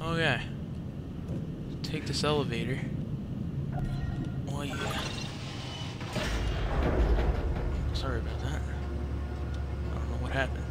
Okay. Take this elevator. Oh yeah. Sorry about that. I don't know what happened.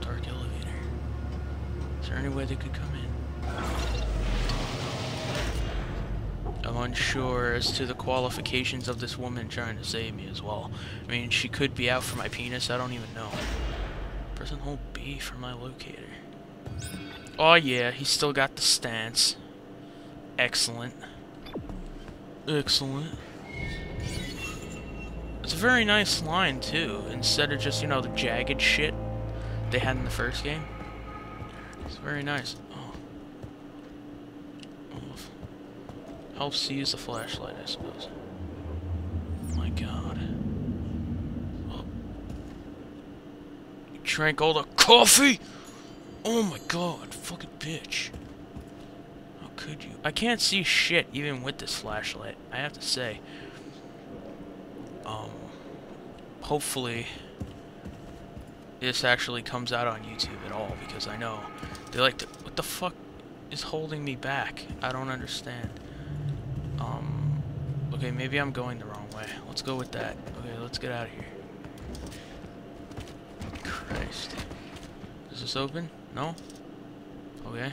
Dark elevator. Is there any way they could come in? I'm unsure as to the qualifications of this woman trying to save me as well. I mean, she could be out for my penis, I don't even know. Press and hold B for my locator. Oh yeah, he's still got the stance. Excellent. Excellent. It's a very nice line, too, instead of just, you know, the jagged shit they had in the first game. It's very nice. Oh. Helps to use the flashlight, I suppose. Oh my god. Oh. You drank all the coffee?! Oh my god, fucking bitch. How could you? I can't see shit even with this flashlight, I have to say. Hopefully this actually comes out on YouTube at all, because I know they like to... What the fuck is holding me back? I don't understand. Okay, maybe I'm going the wrong way. Let's go with that. Okay, let's get out of here. Christ. Is this open? No? Okay.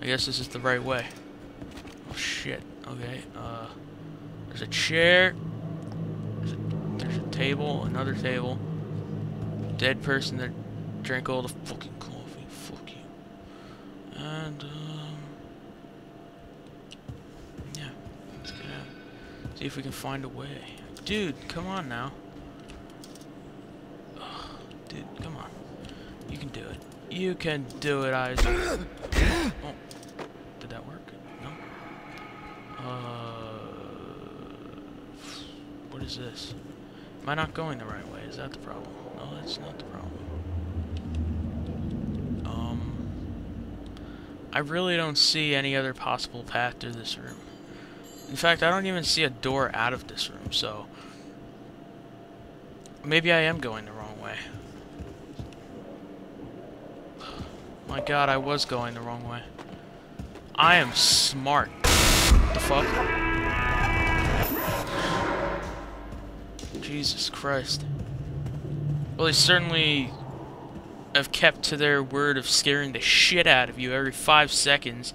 I guess this is the right way. Oh, shit. Okay, there's a chair. Table, another table. Dead person that drank all the fucking coffee. Fuck you. And, yeah. Let's get out. See if we can find a way. Dude, come on now. Ugh, dude, come on. You can do it. You can do it, Isaac. Oh. Did that work? No. What is this? Am I not going the right way? Is that the problem? No, that's not the problem. I really don't see any other possible path through this room. In fact, I don't even see a door out of this room, so... Maybe I am going the wrong way. My god, I was going the wrong way. I am smart. What the fuck? Jesus Christ. Well, they certainly have kept to their word of scaring the shit out of you every 5 seconds,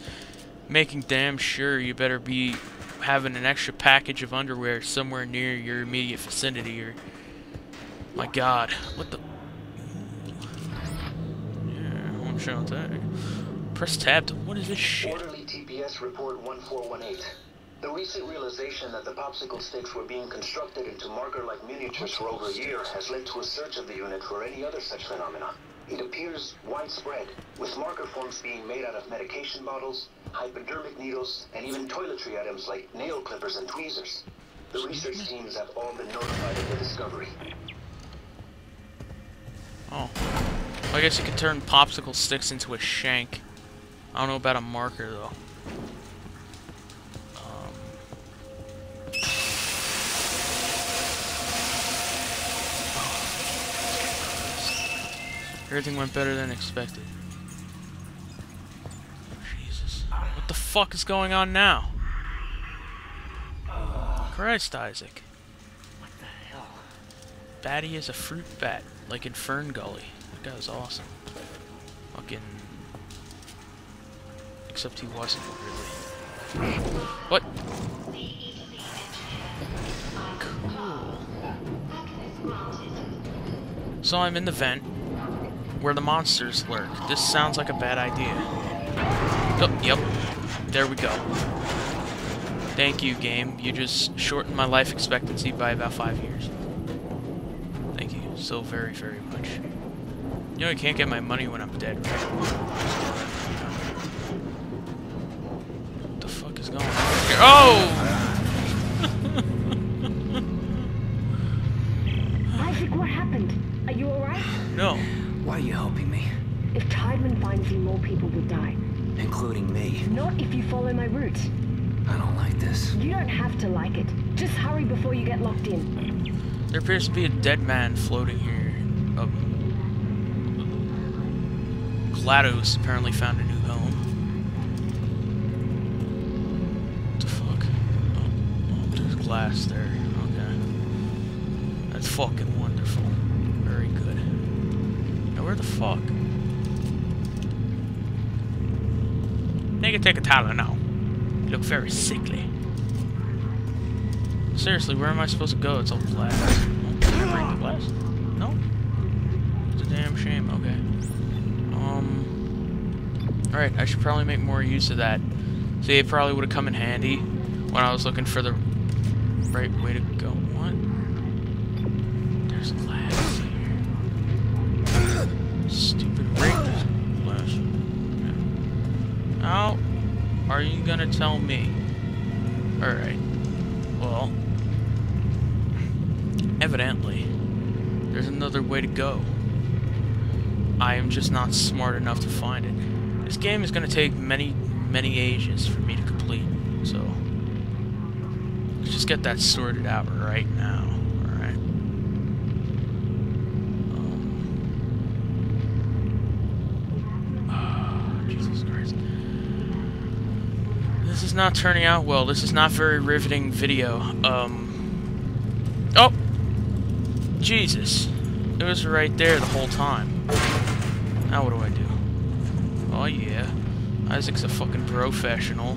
making damn sure you better be having an extra package of underwear somewhere near your immediate vicinity or... My god, what the... Yeah, I'm showing that. Press tab to... What is this shit? Orderly TPS report 1418. The recent realization that the popsicle sticks were being constructed into marker-like miniatures for over a year has led to a search of the unit for any other such phenomenon. It appears widespread, with marker forms being made out of medication bottles, hypodermic needles, and even toiletry items like nail clippers and tweezers. The research teams have all been notified of the discovery. Oh. Well, I guess you could turn popsicle sticks into a shank. I don't know about a marker, though. Everything went better than expected. Jesus. What the fuck is going on now? Christ, Isaac. What the hell? Batty is a fruit bat, like in Fern Gully. That guy was awesome. Fucking... Except he wasn't, really. What? Cool. So I'm in the vent. Where the monsters lurk. This sounds like a bad idea. Oh, yep. There we go. Thank you, game. You just shortened my life expectancy by about 5 years. Thank you so very, very much. You know I can't get my money when I'm dead, right? What the fuck is going on here? Oh! Isaac, what happened? Are you alright? No. Why are you helping me? If Tideman finds you, more people will die. Including me. Not if you follow my route. I don't like this. You don't have to like it. Just hurry before you get locked in. There appears to be a dead man floating here. GLaDOS apparently found a new home. What the fuck? Oh, there's glass there. Okay. That's fucking wonderful. Very good. Now where the fuck? Nigga, take a Tyler now. You look very sickly. Seriously, where am I supposed to go? It's all glass. Oh, can I break the glass? No? It's a damn shame. Okay. Alright, I should probably make more use of that. See, it probably would have come in handy when I was looking for the right way to go. What? There's glass here. Stupid right glass. Okay. How are you gonna tell me? Alright. Well, evidently, there's another way to go. I am just not smart enough to find it. This game is going to take many, many ages for me to complete, so let's just get that sorted out right now. Alright. Oh, Jesus Christ. This is not turning out well. This is not very riveting video. Oh! Jesus. It was right there the whole time. Now what do I do? Oh yeah, Isaac's a fucking professional.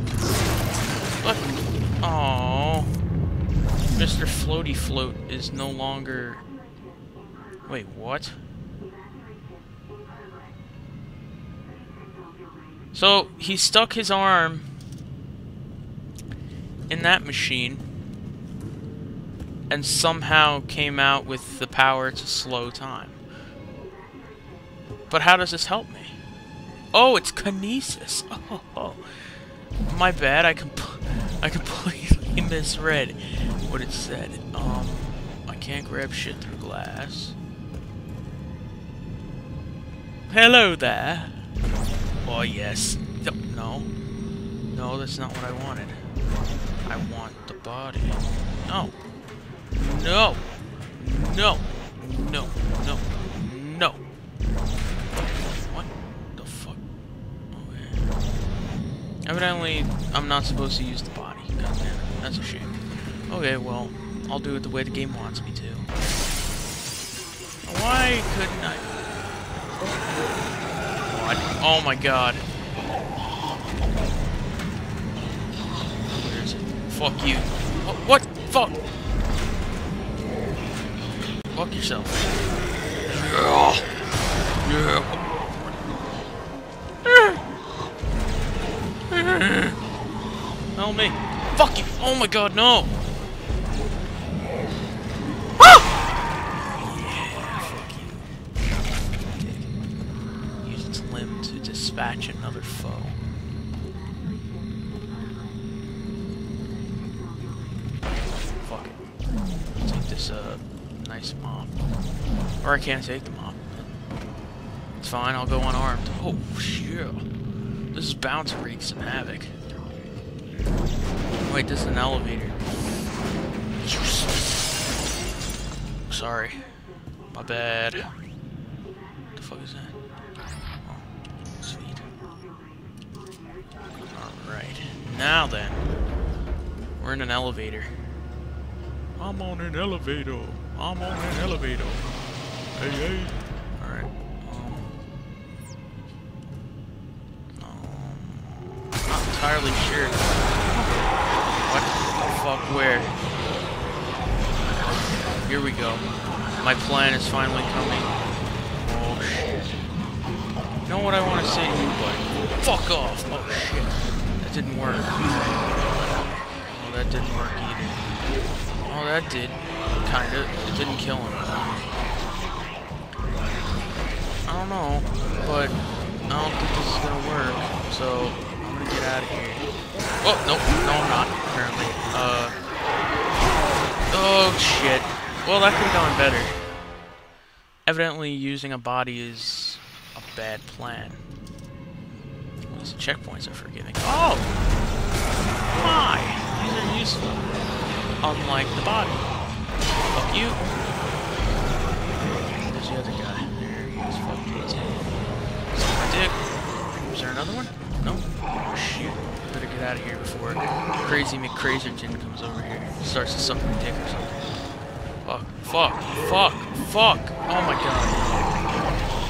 Look, oh, Mr. Floaty Float is no longer. Wait, what? So he stuck his arm in that machine and somehow came out with the power to slow time. But how does this help me? Oh, it's Kinesis. Oh, my bad. I completely misread what it said. I can't grab shit through glass. Hello there. Oh yes. No. No, that's not what I wanted. I want the body. No. No. No. No. No. No. Evidently, I'm not supposed to use the body. God damn it. That's a shame. Okay, well, I'll do it the way the game wants me to. Why couldn't I? What? Oh my god. Where is it? Fuck you. Oh, what? Fuck! Fuck yourself. Yeah! Yeah! Help me. Fuck you. Oh my god, no. Ah! Yeah, fuck you. Use its limb to dispatch another foe. Fuck it. I'll take this nice mop. Or I can't take the mop. It's fine, I'll go unarmed. Oh, shit. This bounce wreaks some havoc. Wait, this is an elevator. Sorry. My bad. What the fuck is that? Oh, sweet. Alright. Now then. We're in an elevator. I'm on an elevator. I'm on an elevator. Hey, hey. Alright. Not entirely sure. What the fuck, where? Here we go. My plan is finally coming. Oh shit. You know what I want to say to you, buddy? Fuck off! Oh shit. That didn't work. Oh, that didn't work either. Oh, that did. Kinda. It didn't kill him. I don't know, but I don't think this is gonna work, so I'm gonna get out of here. Oh, nope. No, I'm not, apparently. Oh, shit. Well, that could have gone better. Evidently, using a body is a bad plan. Well, these checkpoints are forgiving. Oh! My! These are useful. Unlike the body. Fuck you. There's the other guy. crazy McCrazerton comes over here and starts to suck my dick or something. Fuck, fuck, fuck, fuck! Oh my god.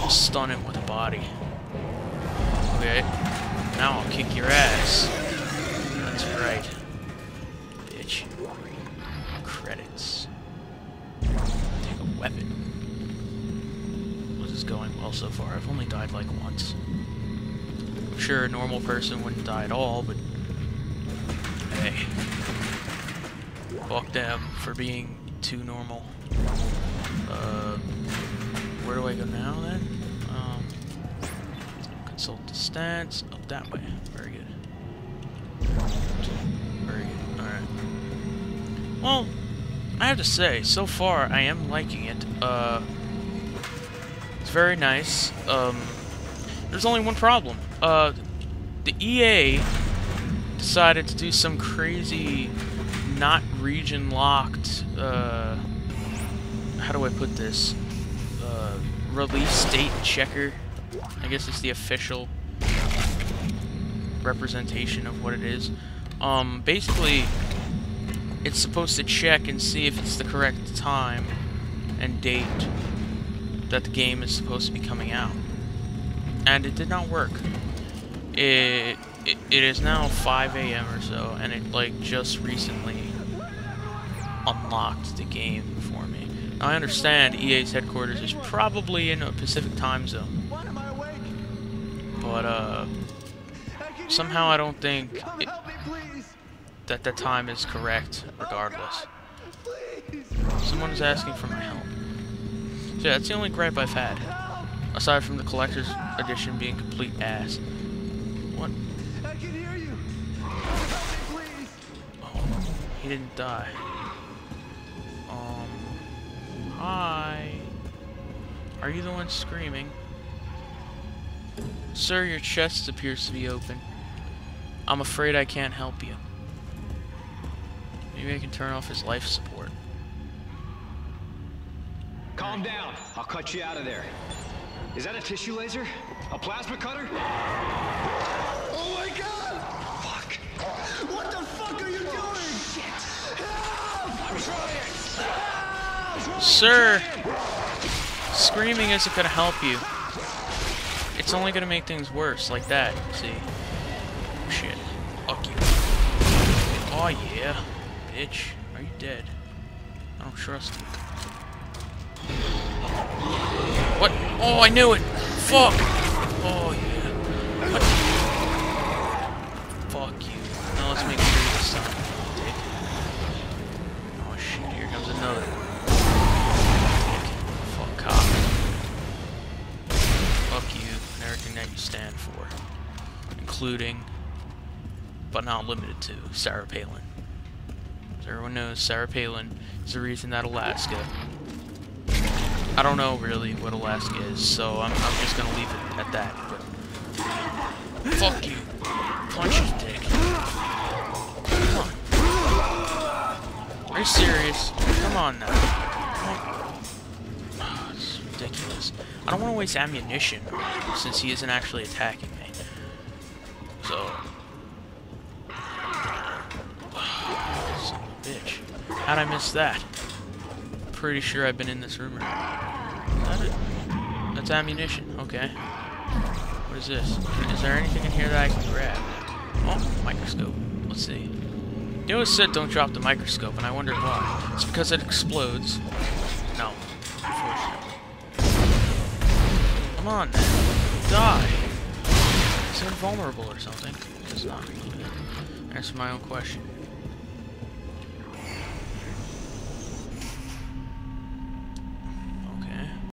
I'll stun it with a body. Okay. Now I'll kick your ass. That's right. Bitch. Credits. Take a weapon. This is going well so far. I've only died like once. I'm sure a normal person wouldn't die at all, but... hey. Fuck them for being... too normal. Where do I go now then? Consult the stats. Up that way. Very good. Very good. Alright. Well, I have to say, so far I am liking it. It's very nice. There's only one problem. The EA decided to do some crazy not region locked, how do I put this, release date checker. I guess it's the official representation of what it is. Basically, it's supposed to check and see if it's the correct time and date that the game is supposed to be coming out. And it did not work. It is now 5 a.m. or so, and it, like, just recently unlocked the game for me. Now, I understand EA's headquarters is probably in a Pacific time zone, but, somehow I don't think that the time is correct, regardless. Someone's asking for my help. So, yeah, that's the only gripe I've had, aside from the collector's edition being complete ass. What? I can hear you. Oh, he didn't die. Hi. Are you the one screaming? Sir, your chest appears to be open. I'm afraid I can't help you. Maybe I can turn off his life support. Calm down. I'll cut you out of there. Is that a tissue laser? A plasma cutter? Oh my god! Fuck! What the fuck are you doing? Shit! Help! I'm trying! Help! Sir! Screaming isn't gonna help you. It's only gonna make things worse, like that. See? Shit. Fuck you. Oh yeah. Bitch. Are you dead? I don't trust you. What? Oh, I knew it! Fuck! Oh, yeah. What? Fuck you. Now let's make sure this son of a dick. Oh, shit. Here comes another one. Fuck cop. Fuck you and everything that you stand for. Including, but not limited to, Sarah Palin. As everyone knows, Sarah Palin is the reason that Alaska... I don't know really what Alaska is, so I'm just gonna leave it at that, but... fuck you! Punch his dick. Come on. Are you serious? Come on now. Oh, it's ridiculous. I don't want to waste ammunition, since he isn't actually attacking me. So... son of a bitch. How'd I miss that? Pretty sure I've been in this room. Is that it? That's ammunition. Okay. What is this? Is there anything in here that I can grab? Oh, microscope. Let's see. You always said don't drop the microscope, and I wondered why. It's because it explodes. No. Unfortunately. Come on, man. Die. Is it invulnerable or something? It's not. Answer my own question.